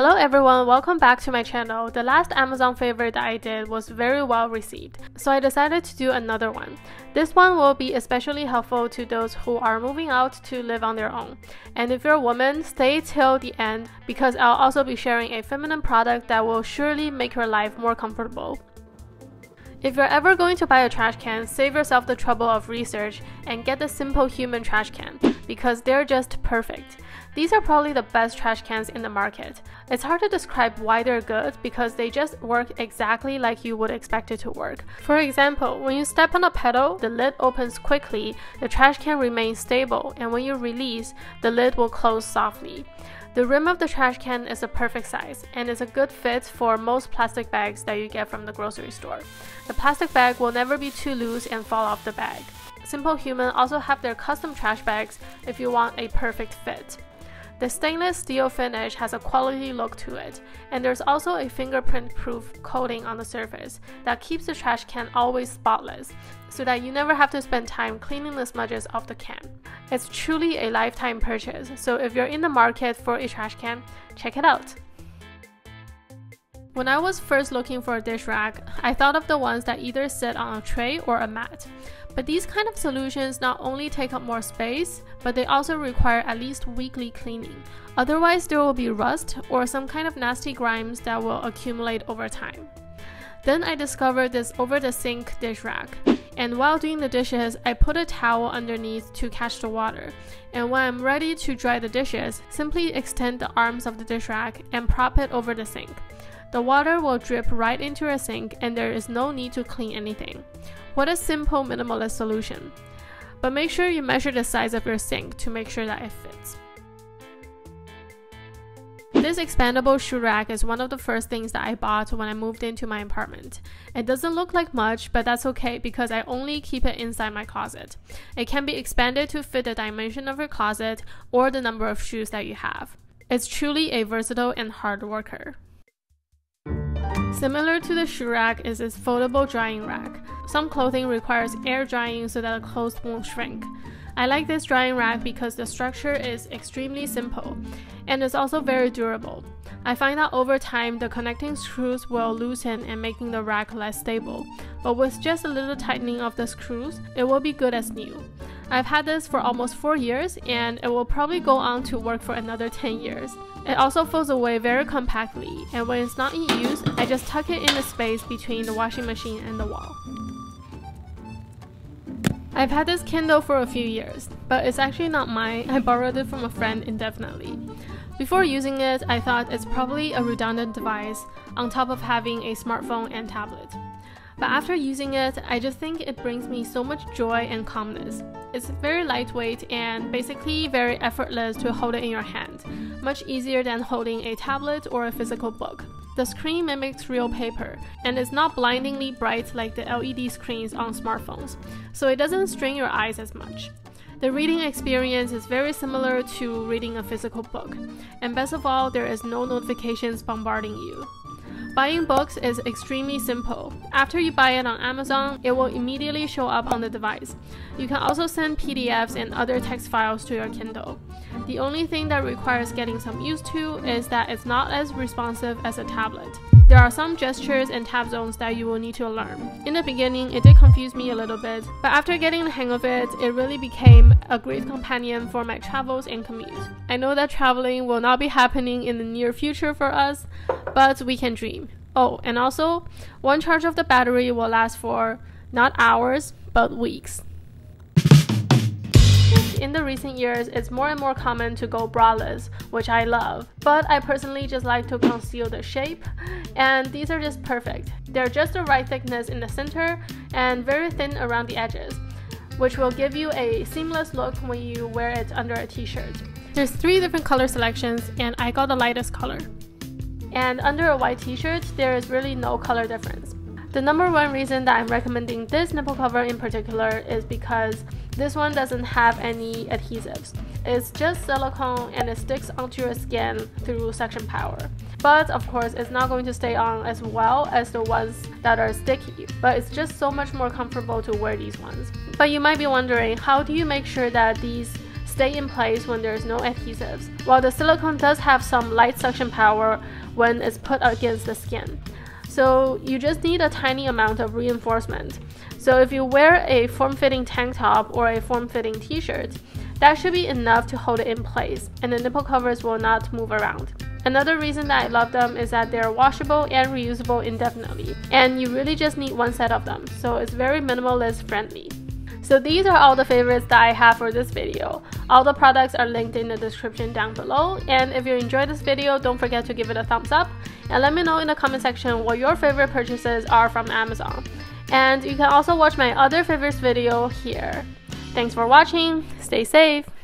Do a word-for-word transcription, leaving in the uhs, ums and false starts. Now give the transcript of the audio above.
Hello everyone, welcome back to my channel. The last Amazon favorite that I did was very well received, so I decided to do another one. This one will be especially helpful to those who are moving out to live on their own. And if you're a woman, stay till the end because I'll also be sharing a feminine product that will surely make your life more comfortable. If you're ever going to buy a trash can, save yourself the trouble of research and get the Simple Human trash can because they're just perfect. These are probably the best trash cans in the market. It's hard to describe why they're good because they just work exactly like you would expect it to work. For example, when you step on a pedal, the lid opens quickly, the trash can remains stable, and when you release, the lid will close softly. The rim of the trash can is a perfect size and is a good fit for most plastic bags that you get from the grocery store. The plastic bag will never be too loose and fall off the bag. Simple Human also have their custom trash bags if you want a perfect fit. The stainless steel finish has a quality look to it, and there's also a fingerprint-proof coating on the surface that keeps the trash can always spotless, so that you never have to spend time cleaning the smudges off the can. It's truly a lifetime purchase, so if you're in the market for a trash can, check it out. When I was first looking for a dish rack, I thought of the ones that either sit on a tray or a mat. But these kind of solutions not only take up more space, but they also require at least weekly cleaning. Otherwise, there will be rust or some kind of nasty grimes that will accumulate over time. Then I discovered this over-the-sink dish rack. And while doing the dishes, I put a towel underneath to catch the water. And when I'm ready to dry the dishes, simply extend the arms of the dish rack and prop it over the sink. The water will drip right into your sink and there is no need to clean anything. What a simple minimalist solution. But make sure you measure the size of your sink to make sure that it fits. This expandable shoe rack is one of the first things that I bought when I moved into my apartment. It doesn't look like much, but that's okay because I only keep it inside my closet. It can be expanded to fit the dimension of your closet or the number of shoes that you have. It's truly a versatile and hard worker. Similar to the shoe rack is its foldable drying rack. Some clothing requires air drying so that the clothes won't shrink. I like this drying rack because the structure is extremely simple and is also very durable. I find that over time the connecting screws will loosen and making the rack less stable, but with just a little tightening of the screws, it will be good as new. I've had this for almost four years and it will probably go on to work for another ten years. It also folds away very compactly, and when it's not in use, I just tuck it in the space between the washing machine and the wall. I've had this Kindle for a few years, but it's actually not mine. I borrowed it from a friend indefinitely. Before using it, I thought it's probably a redundant device on top of having a smartphone and tablet. But after using it, I just think it brings me so much joy and calmness. It's very lightweight and basically very effortless to hold it in your hand, much easier than holding a tablet or a physical book. The screen mimics real paper, and it's not blindingly bright like the L E D screens on smartphones, so it doesn't strain your eyes as much. The reading experience is very similar to reading a physical book, and best of all, there is no notifications bombarding you. Buying books is extremely simple. After you buy it on Amazon, it will immediately show up on the device. You can also send P D Fs and other text files to your Kindle. The only thing that requires getting some used to is that it's not as responsive as a tablet. There are some gestures and tab zones that you will need to learn. In the beginning, it did confuse me a little bit, but after getting the hang of it, it really became a great companion for my travels and commute. I know that traveling will not be happening in the near future for us, but we can dream. Oh, and also, one charge of the battery will last for not hours, but weeks. In the recent years, it's more and more common to go braless, which I love. But I personally just like to conceal the shape, and these are just perfect. They're just the right thickness in the center and very thin around the edges, which will give you a seamless look when you wear it under a t-shirt. There's three different color selections, and I got the lightest color. And under a white t-shirt, there is really no color difference. The number one reason that I'm recommending this nipple cover in particular is because this one doesn't have any adhesives. It's just silicone and it sticks onto your skin through suction power. But of course, it's not going to stay on as well as the ones that are sticky, but it's just so much more comfortable to wear these ones. But you might be wondering, how do you make sure that these stay in place when there's no adhesives, while the silicone does have some light suction power when it's put against the skin. So you just need a tiny amount of reinforcement. So if you wear a form-fitting tank top or a form-fitting t-shirt, that should be enough to hold it in place, and the nipple covers will not move around. Another reason that I love them is that they're washable and reusable indefinitely, and you really just need one set of them, so it's very minimalist friendly. So these are all the favorites that I have for this video. All the products are linked in the description down below, and if you enjoyed this video, don't forget to give it a thumbs up, and let me know in the comment section what your favorite purchases are from Amazon. And you can also watch my other favorites video here. Thanks for watching, stay safe!